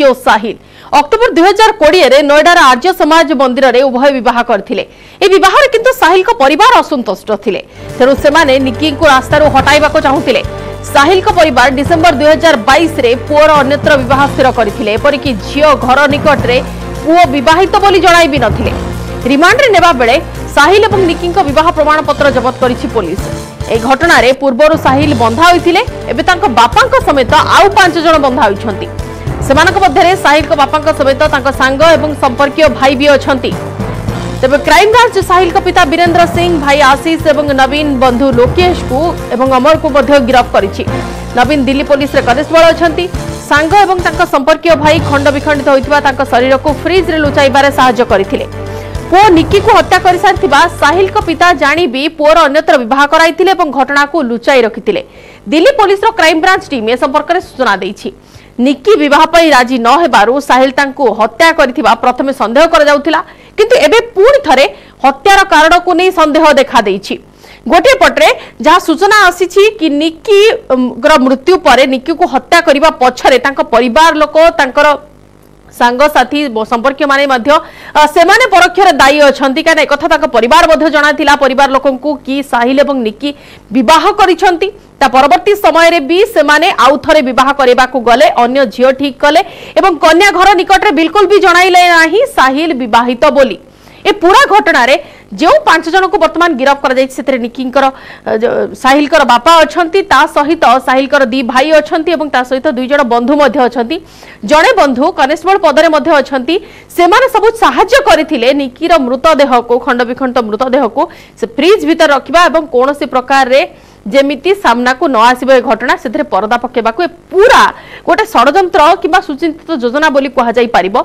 क्यों साहिल अक्टोबर 2020 रे नोएडार आर्य समाज मंदिर रे उभय विवाह करथिले। ए विवाहर किंतु साहिल को परिवार असंतुष्ट थिले, तेरु सेमाने निक्की को रास्तारो हटाइबा को चाहुथिले। साहिल को परिवार डिसेंबर 2022 रे पुअर अन्यत्र विवाह स्थिर करथिले, एपरिकि झियो घर निकट रे पुओ विवाहित बोली जणाइ बि नथिले। रिमांड रे नेबा बेले साहिल एवं निक्की को विवाह प्रमाण पत्र जब्त करिछि पुलिस। ए घटना रे पूर्वर साहिल बंधा होइथिले, एबे तांको बापांको समेत आउ 5 जण बंधा होइछन्ति। सेमानक मध्यरे साहिल को बापांको समेत तांको सांग एवं संपर्कीय भाई भी अछन्ति। तबे क्राइम ब्रांच साहिल का पिता वीरेंद्र सिंह, भाई आशीष एवं नवीन बंधु लोकेश को एवं अमर को मध्य गिरफ्त करिछि। नवीन दिल्ली पुलिस रे कनेस्टेबल अछन्ति। सांग एवं तांको संपर्कीय भाई खंड विखंडित होइतबा तांको शरीर को फ्रिज रे लुचाइबारे सहायता करिथिले। पुओ निक्की को हत्या कर सारिथिबा साहिल को पिता जानी भी पुओर अन्यत्र विवाह कराइथिले एवं घटना को लुचाई रखिथिले। दिल्ली पुलिस रो क्राइम ब्रांच टीम ए संपर्क रे सूचना दैछि। निक्की विवाह पई राजी न हेबारु साहिल तांको हत्या करथिबा प्रथमे संदेह कर जाउथिला, किंतु एबे पूर्ण थरे हत्यार कारण को नै संदेह देखा दैछि। गोटे पटरे जहां सूचना आसीछि कि निक्की ग्र मृत्यु परे निक्की को हत्या करबा पछरे तांको परिवार लोक तांकर सांग साथी संपर्क माने मध्य सेमाने परोक्षरे दायी अछन्ति। काने एकथा ताको परिवार मध्य जणा थिला परिवार लोकंकु कि साहिल एवं निक्की विवाह करिसन्ति, ता परवर्ती समय रे भी सेमाने आउ थरे विवाह करेबा को गले अन्य झियो ठीक कले एवं कन्या घर निकट रे बिल्कुल भी जणाइले नाही साहिल विवाहित बोली। ए पूरा घटना रे जो 5 जन को वर्तमान गिरफ्त करा जायछि सेतरे निक्कींकर साहिलकर बापा अछन्ति, ता सहित साहिलकर दी भाई अछन्ति एवं ता सहित दुई जन बंधु मध्ये अछन्ति। जणे बंधु कनेस्टेबल पदरे मध्ये अछन्ति। सेमाने सबु सहाय्य करिथिले निक्कीर मृतदेह को खंड विखंड मृतदेह को से फ्रिज भीतर रखिबा एवं कोनोसी प्रकार रे जेमिति सामना को न आसीबो ए घटना सेतरे परदा पकेबा को। ए पूरा गोटे षडयंत्र किबा सुचिंतित योजना बोली कहा जाई पारिबो।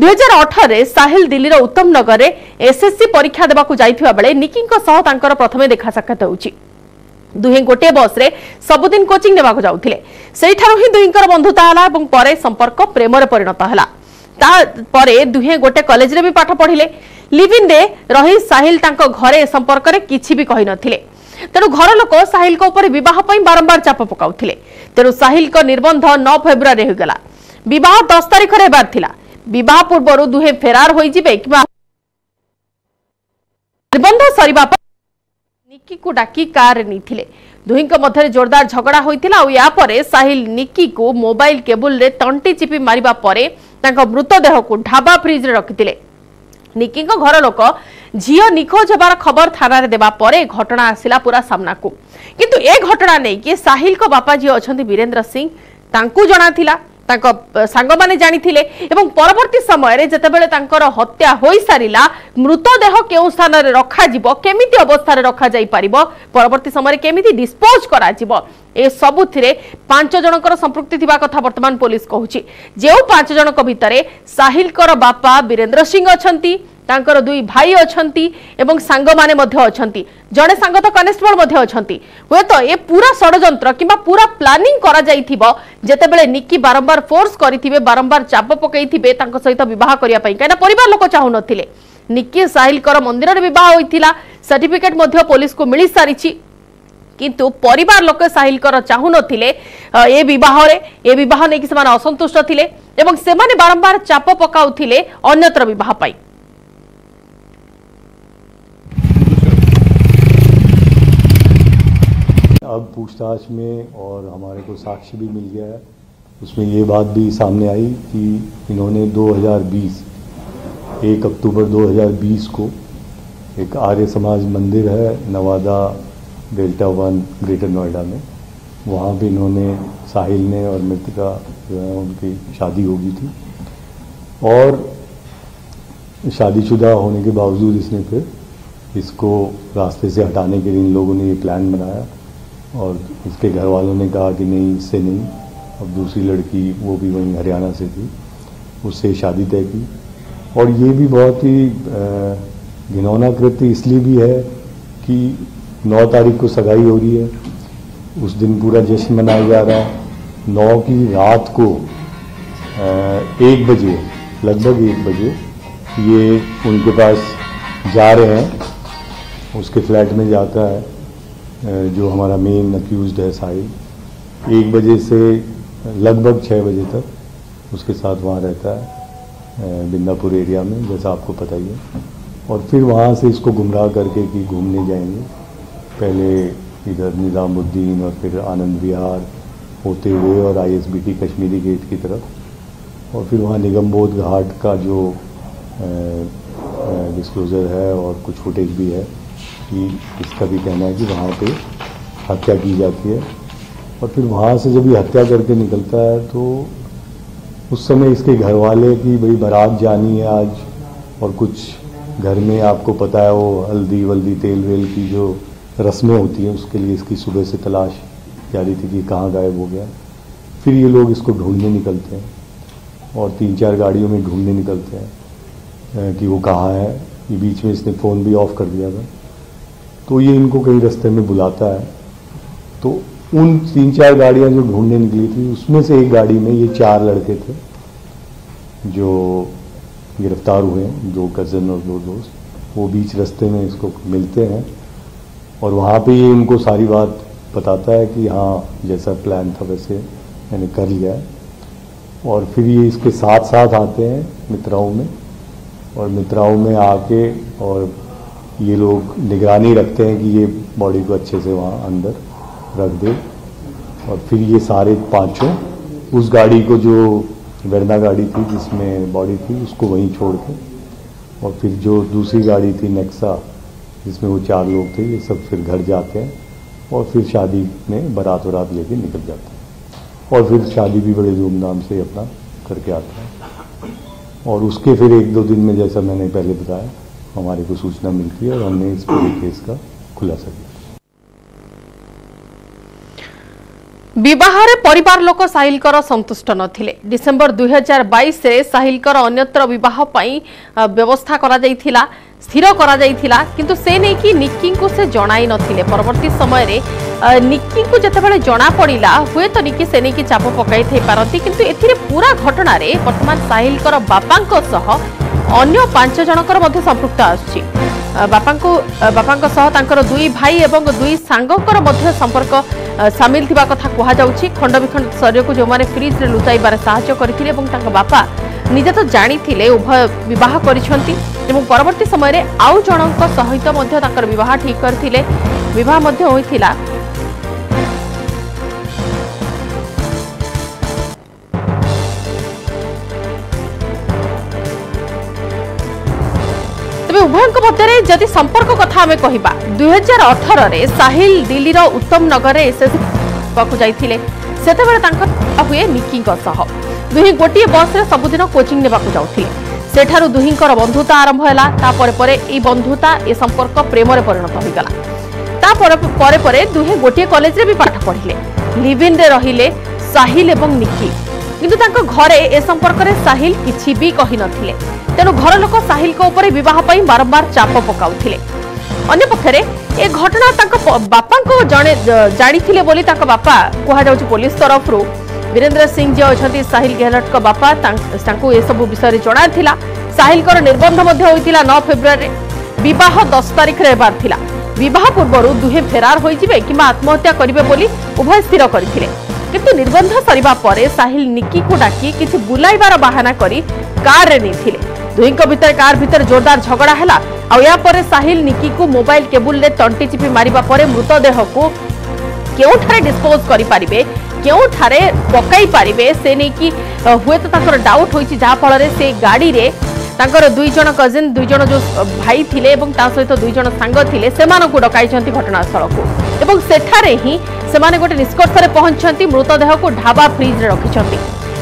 2018 रे साहिल दिल्ली रो उत्तम नगर रे एसएससी परीक्षा देबा को जाईथिबा बेले निक्की को सह तांकर प्रथमे देखा साक्षात होउची। दुहे गोटे बस रे सबदिन कोचिंग देबा को जाउथिले। सेहिठारो ही दुहींकर बंधुता हला एवं परे संपर्क प्रेम रे परिणत हला। ता परे दुहे गोटे कॉलेज रे भी पाठ पढिले। लिव इन रे रही साहिल तांको घरे संपर्क रे किछि भी कहि नथिले। तेणु घर लोक साहिल को ऊपर विवाह पई बारंबार चाप पकाउथिले। तेणु साहिल को निर्बंध 9 फरवरी हो गला। विवाह 10 तारीख रे बात थिला। विवाह पूर्व दुहे फेरार होई जिबे कि निर्बंध सरीबा पर निक्की को डाकी कार नीथिले। दुहिंक मधरे जोरदार झगड़ा होइथिला और या परे साहिल निक्की को मोबाइल केबल रे तंटी चिपी मारिबा परे तांका मृतदेह को ढाबा फ्रिज रे रखिथिले। निक्की को घर लोक झियो निखोज होबार खबर थाना रे देबा परे घटना आसिला पूरा सामना को, किंतु ए घटना नै कि साहिल को बापा जी अछन्ति वीरेंद्र सिंह तांकु जणा थिला, तांको सांग माने जानि थिले एवं परवर्ती समय रे जतबेले तांकर हत्या होई सारिला मृतदेह केउ स्थान रे रखा जिवो केमिति अवस्था रे रखा जाई पारिबो परवर्ती समय रे केमिति डिस्पोज करा जिवो ए सबु थिरे 5 जनकर संपृक्ति थिबा कथा वर्तमान पुलिस कहूची। जेउ 5 जनक भितरे साहिल कर बापा वीरेंद्र सिंह अछन्ति, तांकर दुई भाई अछन्ति एवं सांग माने मध्ये अछन्ति। जणे सांग त कनेस्टेबल मध्ये अछन्ति। होय त ए पूरा षडयंत्र किबा पूरा प्लानिंग करा जाईथिबो जेतेबेले निक्की बारंबार फोर्स करिथिबे बारंबार चाप पकैथिबे तांको सहित विवाह करिया पई काना परिवार लोक चाहु नथिले। निक्की साहिल कर मंदिर रे विवाह होइथिला, सर्टिफिकेट मध्ये पुलिस को मिलि सारिछि, किंतु परिवार लोक साहिल कर चाहु नथिले ए विवाह नेकी समान असंतुष्ट थिले एवं सेमाने बारंबार चाप पकाउथिले अन्यत्र विवाह पई। अब पूछताछ में और हमारे को साक्ष्य भी मिल गया है, उसमें ये बात भी सामने आई कि इन्होंने 1 अक्टूबर 2020 को एक आर्य समाज मंदिर है नवादा डेल्टा 1 ग्रेटर नोएडा में, वहाँ भी इन्होंने साहिल ने और मित्रा जो है उनकी शादी हो गई थी और शादीशुदा होने के बावजूद इसने फिर इसको रास्ते से हटाने के लिए इन लोगों ने ये प्लान बनाया और उसके घर वालों ने कहा कि नहीं इससे नहीं। अब दूसरी लड़की वो भी वहीं हरियाणा से थी, उससे शादी तय की। और ये भी बहुत ही घिनौना कृत्य इसलिए भी है कि 9 तारीख को सगाई हो रही है, उस दिन पूरा जश्न मनाया जा रहा है। 9 की रात को 1 बजे लगभग 1 बजे ये उनके पास जा रहे हैं, उसके फ्लैट में जाता है जो हमारा मेन अक्यूज्ड है साहिल। 1 बजे से लगभग 6 बजे तक उसके साथ वहाँ रहता है बिंदापुर एरिया में, जैसा आपको पता ही है। और फिर वहाँ से इसको गुमराह करके कि घूमने जाएंगे, पहले इधर निजामुद्दीन और फिर आनंद विहार होते हुए और ISBT कश्मीरी गेट की तरफ, और फिर वहाँ निगमबोध घाट का जो डिस्क्लोज़र है और कुछ फुटेज भी है कि इसका भी कहना है कि वहाँ पे हत्या की जाती है। और फिर वहाँ से जब ये हत्या करके निकलता है तो उस समय इसके घर वाले कि भाई बारात जानी है आज, और कुछ घर में आपको पता है वो हल्दी वल्दी तेल वेल की जो रस्में होती हैं उसके लिए इसकी सुबह से तलाश जारी थी कि कहाँ गायब हो गया। फिर ये लोग इसको ढूंढने निकलते हैं और 3-4 गाड़ियों में ढूंढने निकलते हैं कि वो कहाँ है। ये बीच में इसने फ़ोन भी ऑफ कर दिया था, तो ये इनको कहीं रास्ते में बुलाता है। तो उन 3-4 गाड़ियाँ जो ढूंढने निकली थी उसमें से एक गाड़ी में ये 4 लड़के थे जो गिरफ्तार हुए हैं, 2 कज़न और 2 दोस्त। वो बीच रास्ते में इसको मिलते हैं और वहाँ पे ये इनको सारी बात बताता है कि हाँ जैसा प्लान था वैसे मैंने कर लिया है। और फिर ये इसके साथ साथ आते हैं मित्राओं में, और मित्राओं में आके और ये लोग निगरानी रखते हैं कि ये बॉडी को अच्छे से वहाँ अंदर रख दे। और फिर ये सारे 5 उस गाड़ी को जो वरना गाड़ी थी जिसमें बॉडी थी उसको वहीं छोड़ के, और फिर जो दूसरी गाड़ी थी नेक्सा जिसमें वो 4 लोग थे, ये सब फिर घर जाते हैं और फिर शादी में बारात वरात लेके निकल जाते हैं। और फिर शादी भी बड़े धूमधाम से अपना करके आते हैं। और उसके फिर 1-2 दिन में, जैसा मैंने पहले बताया, हमारे को सूचना मिलती है और हमने इस पूरे केस का खुलासा किया। विवाहरे परिवार लोक साहिलकर संतुष्ट नथिले। डिसेंबर 2022 रे साहिलकर अन्यत्र विवाह पई व्यवस्था करा जाइथिला, स्थिर करा जाइथिला, किंतु से नै कि निक्की को से जणाई नथिले। परवर्ती समय रे निक्की को जतबेले जना पड़िला हुए तो निक्की से नेकी चाप पकाई थई पारती, किंतु एथिरे पूरा घटना रे वर्तमान साहिलकर बापांको सह अन्य 5 जनकर मध्ये संपुक्त आछि। बापांको सह तांकर 2 भाई एवं 2 सांगकर मध्ये संपर्क शामिल थिबा कथा कहा जाउछि। खंडविखंड शरीर को जो माने फ्रिज रे लुचाइबार सहायता करथिले एवं तांका बापा निजे तो जानिथिले उभय विवाह करिसंती एवं परवर्ती समय रे आउ जनक सहित मध्ये तांकर विवाह ठीक करथिले। विवाह मध्ये होइथिला। उभयों मध्य जदि संपर्क कथा आम कह 2018 रे साहिल दिल्ली रो उत्तम नगर में एसएसबी जाते हुए निक्की दुहे गोटे बस रे सबुदिन कोचिंग नेबाकु जाउथिले। सेठारु दुहिंकर बंधुता आरंभ होला। बंधुता ए संपर्क प्रेम रे परिणत होइगला। दुहे गोटे कॉलेज रे भी पाठ पढ़िले, लिव इन रे रहिले साहिल एवं निक्की, किंतु तांको घरे ए संपर्क रे साहिल किछि भी कहि नथिले। तेनु घर लोक साहिल को ऊपर विवाह पई बारंबार चाप पकाउथिले। अन्य पक्षरे ए घटना तांको बापा को जाने जानिथिले बोली तांको बापा कहा जाउछ। पुलिस तरफ रु वीरेंद्र सिंह जे अछथि साहिल गहलोत को बापा तांको ए सब विषय रे जणा थिला। साहिल कर निर्बंध मध्ये होइतिला 9 फेब्रुवारी विवाह 10 तारीख रे बार थिला। विवाह पूर्व दुहे फेरार होई जिवे किमा आत्महत्या करिवे बोली उभय स्थिर करथिले, किंतु निर्बंध सरिबा परे साहिल निक्की को डाकी किछि बुलाइबार बहाना करी कार रे नेथिले। दुहिंको भीतर कार भीतर जोरदार झगड़ा हैला। आ या परे साहिल निक्की को मोबाइल केबुल रे टंटी चिपी मारिबा परे मृतदेह को केउ थारे डिस्पोज करि पारिबे, केउ थारे पकाई पारिबे से नै कि हुए तो ताकर डाउट होइछि, जा फल रे से गाड़ी रे ताकर 2 जण कजिन 2 जण जो भाई थिले एवं ता सहित 2 जण सांग थिले सेमान को डकाई छथि घटनास्थल को, एवं सेठारे ही सेमाने गोटे निष्कर्ष रे पहुंचछथि मृतदेह को ढाबा फ्रिज रे रखि छथि।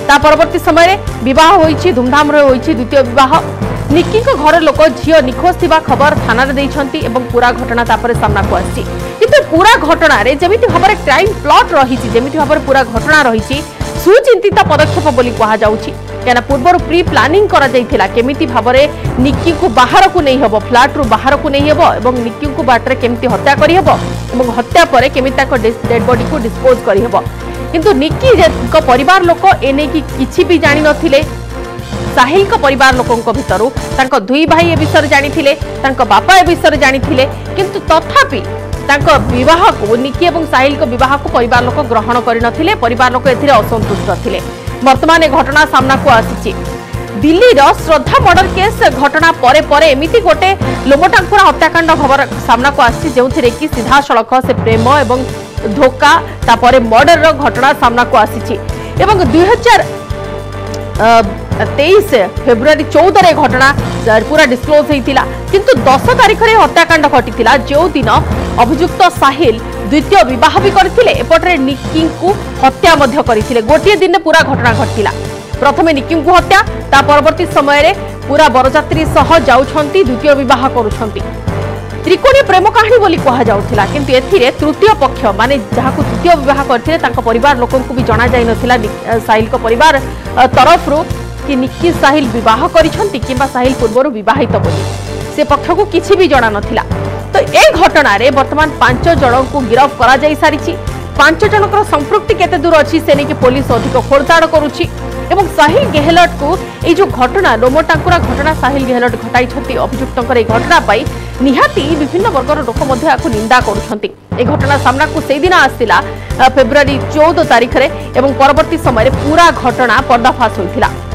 ता परवर्ती समय रे विवाह होईछि, धूमधाम रे होईछि द्वितीय विवाह। निक्की को घर लोक झियो निखोज थिबा खबर थाना रे दैछथि एवं पूरा घटना तापर सामना को आछि। किंतु पूरा घटना रे जेमिति खबर क्राइम प्लॉट रहिछि, जेमिति खबर पूरा घटना रहिछि सुचिंतित पदक्षेप बोली कहा जाउछि। कहना पूर्व प्री प्लानिंग करा जाइथिला केमिति भाबरे निक्की को बाहर को नहीं हबो, फ्लैट रु बाहर को नहीं हबो एवं निक्की को बाटरे केमिति हत्या करी हबो एवं हत्या परे केमिति ताको डेड बॉडी को डिस्पोज करी हबो, किंतु निक्की को परिवार लोक एने की किछि भी जानि नथिले। साहिल को परिवार लोकों को भितरु तांको 2 भाई ए विषय जानिथिले, तांको बापा ए विषय जानिथिले, किंतु तथापि तांको विवाह को निक्की एवं साहिल को विवाह को परिवार लोक ग्रहण करिनथिले। परिवार लोक एथिरे असंतुष्ट थिले। बर्तमान घटना सामना को आसी दिल्लीर श्रद्धा मर्डर केस घटना परे परे एमिति गोटे लोमटांगपुरा हत्याकांड खबर सामना को आसी जो कि सीधा सड़क से प्रेम एवं धोखा तापर मर्डर घटना सामना को आसी 2023 फेब्रुआरी 14 घटना पूरा डिस्क्लोज होता किंतु 10 तारीख में हत्याकांड घटी जो दिन अभियुक्त साहिल द्वितीय बह भी करते एपटे निक्की को हत्या करते गोटे दिन में पूरा घटना घटी प्रथम निक्की को हत्या ता परवर्ती समय पूरा बरजात्री सह जाउछंती द्वितीय विवाह करुछंती त्रिकोणी प्रेम कहानी बोली कहा जाउथिला किंतु एथिरे तृतीय पक्ष माने जहाकू तृतीय विवाह करथिले तांका परिवार लोकन को भी जाना जाय नथिला साहिल को परिवार तरफ रो कि निक्की साहिल विवाह करिसंती किबा साहिल पूर्वरु विवाहित बोली से पक्ष को किछि भी जाना नथिला तो ए घटना रे वर्तमान 5 जणों को गिरफ्त करा जाय सारिछि 5 जणकर संपृक्ति केते दूर अछि से नेकी पुलिस अधिक खोलताड़ करूछि एवं साहिल गेहलोट को ये जो घटना लोमटांगपुरा घटना साहिल गेहलोट घटाई अभियुक्तर यह घटना पर निहाती विभिन्न वर्गर लोक निंदा घटना सामना को से दिन आसला फेब्रुआरी 14 तारीख में परवर्ती समय पूरा घटना पर्दाफाश होता।